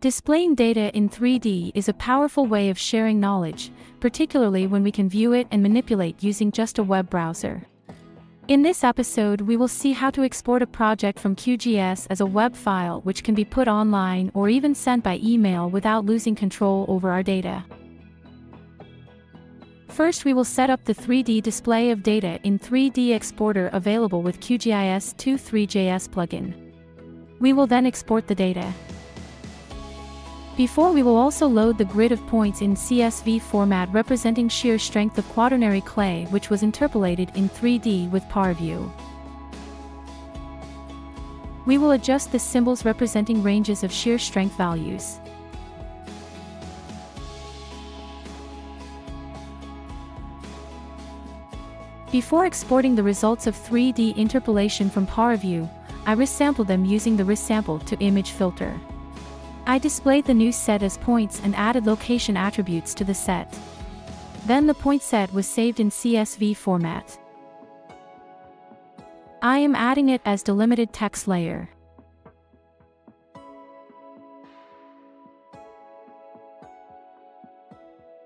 Displaying data in 3D is a powerful way of sharing knowledge, particularly when we can view it and manipulate using just a web browser. In this episode, we will see how to export a project from QGIS as a web file which can be put online or even sent by email without losing control over our data. First, we will set up the 3D display of data in 3D exporter available with QGIS 3JS plugin. We will then export the data. Before, we will also load the grid of points in CSV format representing shear strength of Quaternary clay, which was interpolated in 3D with Paraview. We will adjust the symbols representing ranges of shear strength values. Before exporting the results of 3D interpolation from Paraview, I resampled them using the resample to image filter. I displayed the new set as points and added location attributes to the set. Then the point set was saved in CSV format. I am adding it as delimited text layer.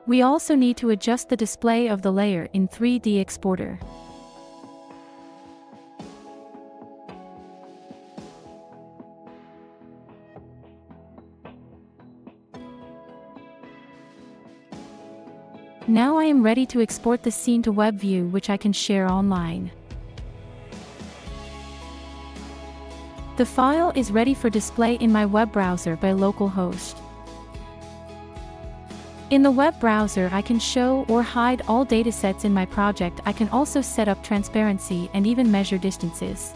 We also need to adjust the display of the layer in 3D exporter. Now I am ready to export the scene to WebView, which I can share online. The file is ready for display in my web browser by localhost. In the web browser, I can show or hide all datasets in my project. I can also set up transparency and even measure distances.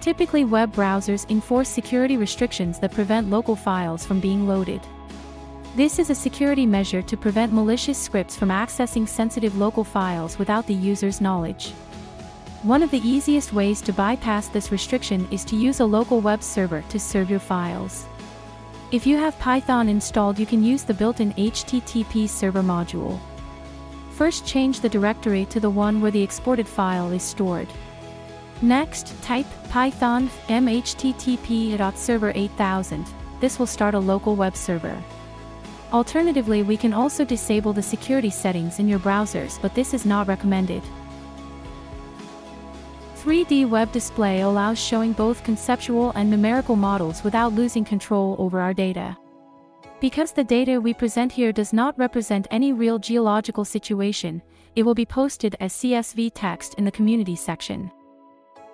Typically, web browsers enforce security restrictions that prevent local files from being loaded. This is a security measure to prevent malicious scripts from accessing sensitive local files without the user's knowledge. One of the easiest ways to bypass this restriction is to use a local web server to serve your files. If you have Python installed, you can use the built-in HTTP server module. First, change the directory to the one where the exported file is stored. Next, type python mhttp.server8000, this will start a local web server. Alternatively, we can also disable the security settings in your browsers, but this is not recommended. 3D web display allows showing both conceptual and numerical models without losing control over our data. Because the data we present here does not represent any real geological situation, it will be posted as CSV text in the community section.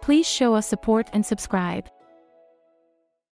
Please show us support and subscribe.